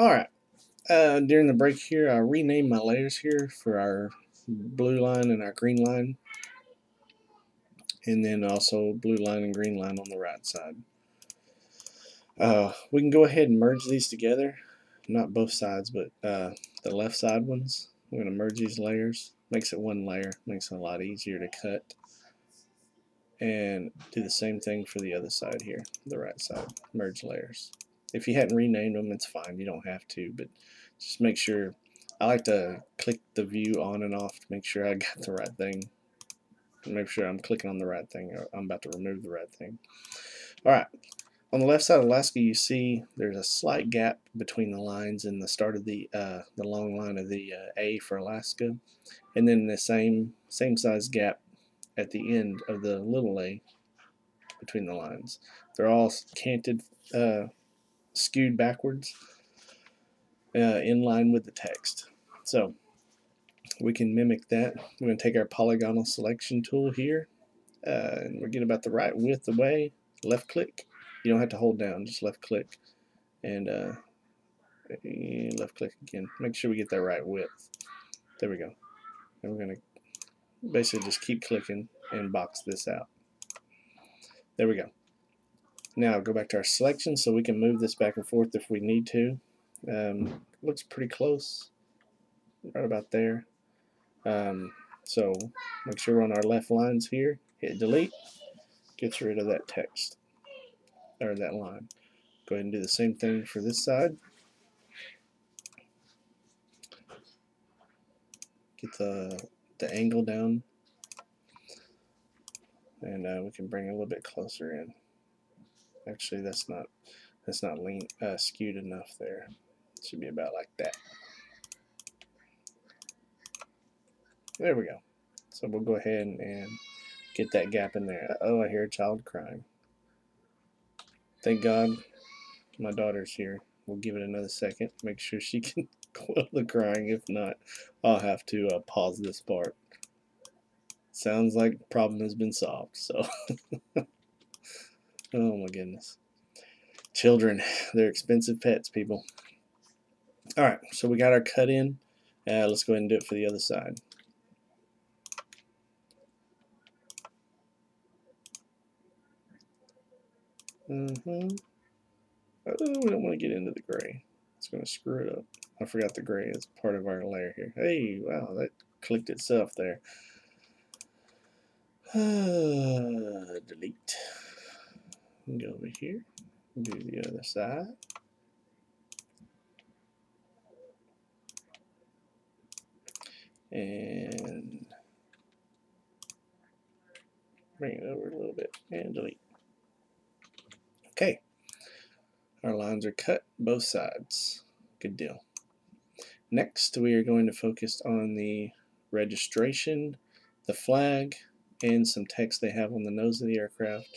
Alright, during the break here, I renamed my layers here for our blue line and our green line, and then also blue line and green line on the right side. We can go ahead and merge these together, not both sides, but the left side ones. We're going to merge these layers. Makes it one layer, makes it a lot easier to cut. And do the same thing for the other side here, the right side, merge layers. If you hadn't renamed them, it's fine, you don't have to, but just make sure. I like to click the view on and off to make sure I got the right thing, and make sure I'm clicking on the right thing, or I'm about to remove the right thing. Alright, on the left side of Alaska, you see there's a slight gap between the lines and the start of the long line of the A for Alaska, and then the same size gap at the end of the little A between the lines. They're all canted, skewed backwards, in line with the text. So we can mimic that. We're going to take our polygonal selection tool here, and we're getting about the right width away. Left click. You don't have to hold down, just left click, and left click again. Make sure we get that right width. There we go. And we're going to basically just keep clicking and box this out. There we go. Now go back to our selection so we can move this back and forth if we need to. Looks pretty close, right about there. So make sure we're on our left lines here. Hit delete. Gets rid of that text or that line. Go ahead and do the same thing for this side. Get the angle down, and we can bring it a little bit closer in. Actually, that's not lean, skewed enough there. It should be about like that. There we go. So we'll go ahead and get that gap in there. Oh, I hear a child crying. Thank God my daughter's here. We'll give it another second. Make sure she can quell the crying. If not, I'll have to pause this part. Sounds like the problem has been solved. So, oh my goodness, children, they're expensive pets, people. All right, so we got our cut in. Let's go ahead and do it for the other side. Oh, we don't want to get into the gray. It's going to screw it up. I forgot the gray is part of our layer here. Hey, wow, that clicked itself there. Delete. Go over here. Do the other side. And bring it over a little bit and delete. Okay. Our lines are cut both sides. Good deal. Next, we are going to focus on the registration, the flag, and some text they have on the nose of the aircraft.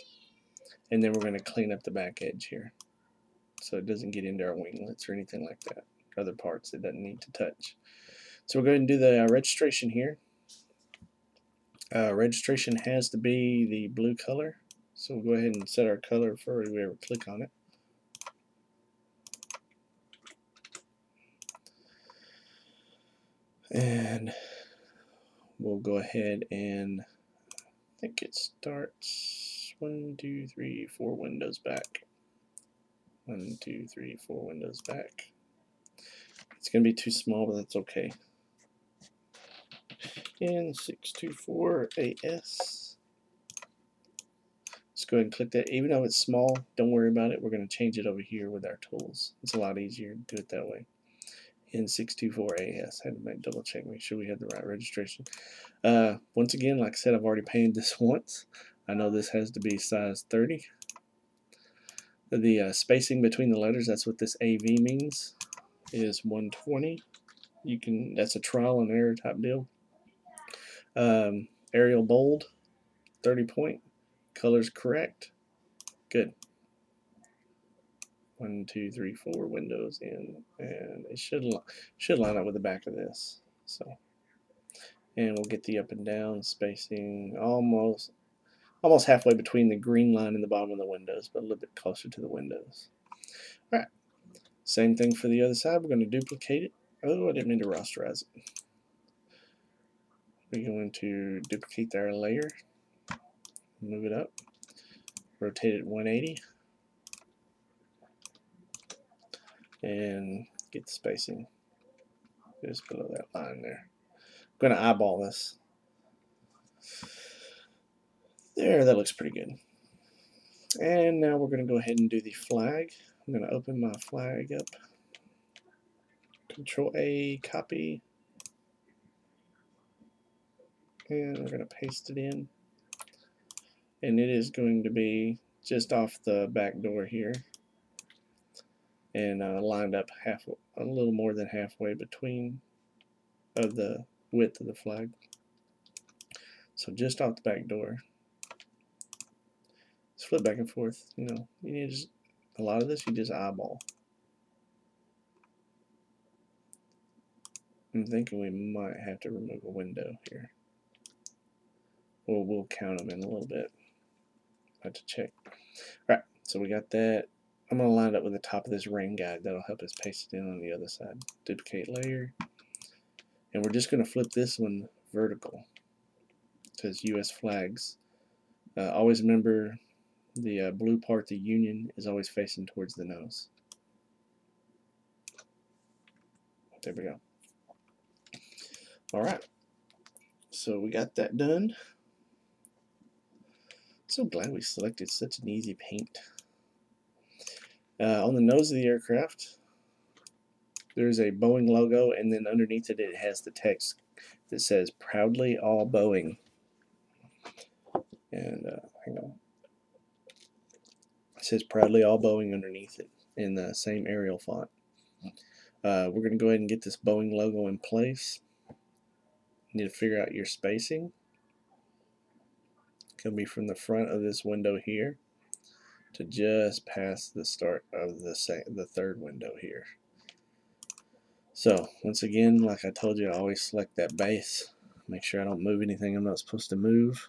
And then we're going to clean up the back edge here so it doesn't get into our winglets or anything like that, other parts it doesn't need to touch. So we're going to do the registration here. Registration has to be the blue color, so we'll go ahead and set our color before we ever click on it. And we'll go ahead and I think it starts 1, 2, 3, 4 windows back. 1, 2, 3, 4 windows back. It's going to be too small, but that's okay. And 624 AS. Let's go ahead and click that. Even though it's small, don't worry about it. We're going to change it over here with our tools. It's a lot easier to do it that way. N624AS. I had to double check, make sure we had the right registration. Once again, like I said, I've already painted this once. I know this has to be size 30. The spacing between the letters, that's what this AV means, is 120. You can, that's a trial and error type deal. Arial bold, 30 point, colors correct, good. 1, 2, 3, 4 windows in, and it should line up with the back of this. So, and we'll get the up and down spacing almost halfway between the green line and the bottom of the windows, but a little bit closer to the windows. All right, Same thing for the other side. We're going to duplicate it. Oh, I didn't mean to rasterize it. We're going to duplicate our layer, move it up, rotate it 180, and get the spacing just below that line there. I'm going to eyeball this. There, that looks pretty good. And now we're going to go ahead and do the flag. I'm going to open my flag up. Control A, copy. And we're going to paste it in. And it is going to be just off the back door here. And lined up a little more than halfway between of the width of the flag. So just off the back door. Let's flip back and forth. You know, you need just, a lot of this you just eyeball. I'm thinking we might have to remove a window here. Well, we'll count them in a little bit. I have to check. Alright, so we got that. I'm going to line it up with the top of this rain guide. That'll help us paste it in on the other side. Duplicate layer. And we're just going to flip this one vertical. Because U.S. flags. Always remember the blue part, the Union, is always facing towards the nose. There we go. Alright. So we got that done. So glad we selected such an easy paint. On the nose of the aircraft, there's a Boeing logo, and then underneath it, it has the text that says, "Proudly all Boeing." And hang on. It says, "Proudly all Boeing" underneath it in the same Arial font. We're going to go ahead and get this Boeing logo in place. You need to figure out your spacing. It can be from the front of this window here to just past the start of the third window here. So once again, like I told you, I always select that base. Make sure I don't move anything I'm not supposed to move.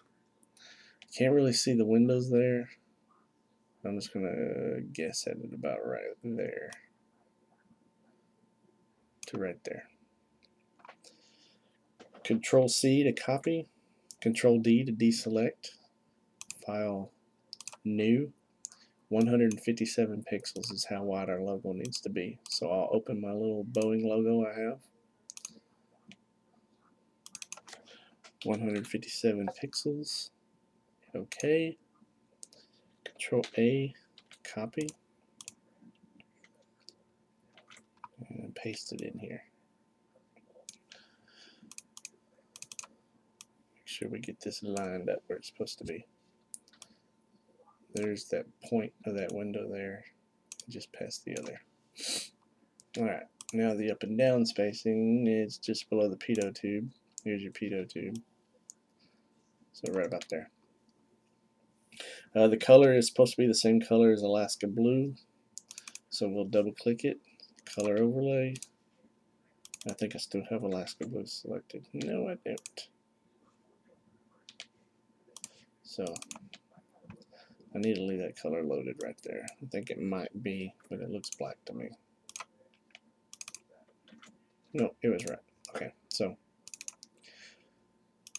Can't really see the windows there. I'm just going to guess at it about right there to right there. Control C to copy. Control D to deselect. File, new. 157 pixels is how wide our logo needs to be. So I'll open my little Boeing logo I have. 157 pixels. OK. Control A, copy. And paste it in here. Make sure we get this lined up where it's supposed to be. There's that point of that window there, just past the other. Alright, now the up and down spacing is just below the pitot tube. Here's your pitot tube. So right about there. The color is supposed to be the same color as Alaska Blue. So we'll double click it. Color overlay. I think I still have Alaska Blue selected. No, I don't. So I need to leave that color loaded right there. I think it might be, but it looks black to me. No, it was right. Okay, so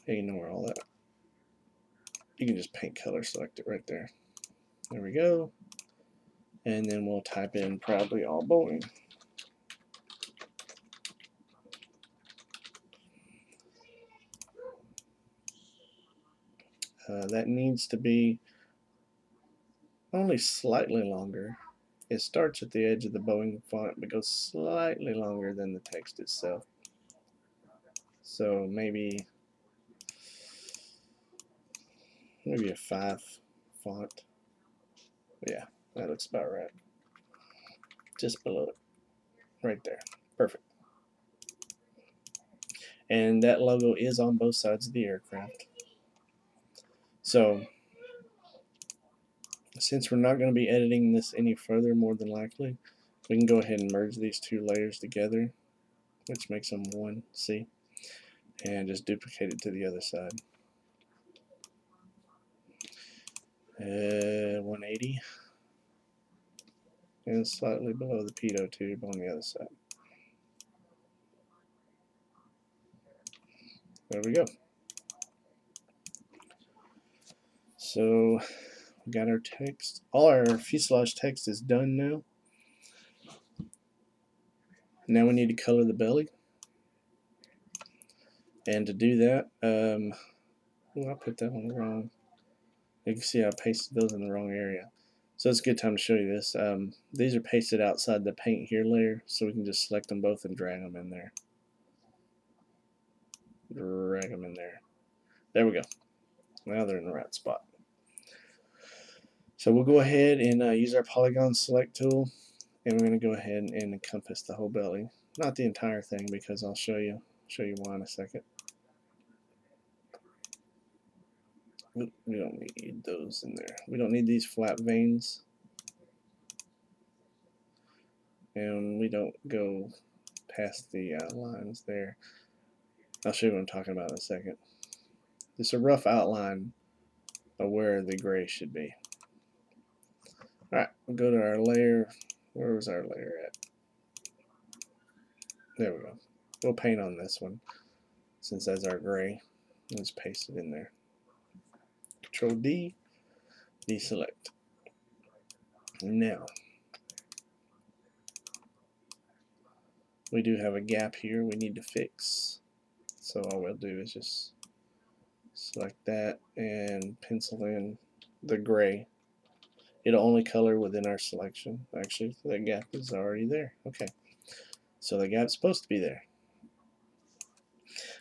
ignore all that. You can just paint color, select it right there. There we go. And then we'll type in "Proudly all Boeing." That needs to be only slightly longer. It starts at the edge of the Boeing font but goes slightly longer than the text itself. So maybe a 5 font. Yeah, that looks about right. Just below it. Right there. Perfect. And that logo is on both sides of the aircraft. So since we're not going to be editing this any further, more than likely, we can go ahead and merge these two layers together, which makes them one, see? And just duplicate it to the other side. 180. and slightly below the pitot tube on the other side. There we go. So we got our text. All our fuselage text is done now. Now we need to color the belly. And to do that, I put that one wrong. You can see I pasted those in the wrong area. So it's a good time to show you this. These are pasted outside the paint here layer, so we can just select them both and drag them in there. Drag them in there. There we go. Now they're in the right spot. So we'll go ahead and use our polygon select tool, and we're going to go ahead and encompass the whole belly. Not the entire thing, because I'll show you why in a second. We don't need those in there. We don't need these flat veins, and we don't go past the lines there. I'll show you what I'm talking about in a second. It's a rough outline of where the gray should be. Alright, we'll go to our layer. Where was our layer at? There we go. We'll paint on this one since that's our gray. Let's paste it in there. Control D, deselect. Now, we do have a gap here we need to fix. So all we'll do is just select that and pencil in the gray. It'll only color within our selection. Actually, the gap is already there. Okay, so the gap's supposed to be there.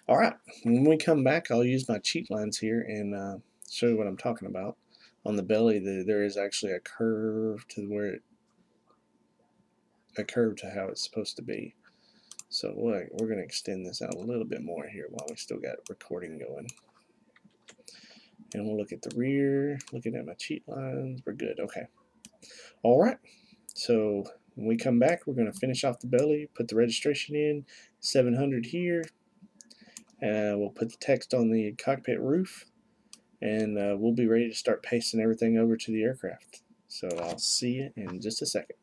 Alright, when we come back, I'll use my cheat lines here and show you what I'm talking about. On the belly, there is actually a curve to where how it's supposed to be. So we're going to extend this out a little bit more here while we still got recording going. And we'll look at the rear, looking at my cheat lines. We're good. Okay. All right. So when we come back, we're going to finish off the belly, put the registration in, 700 here. We'll put the text on the cockpit roof. And we'll be ready to start pasting everything over to the aircraft. So I'll see you in just a second.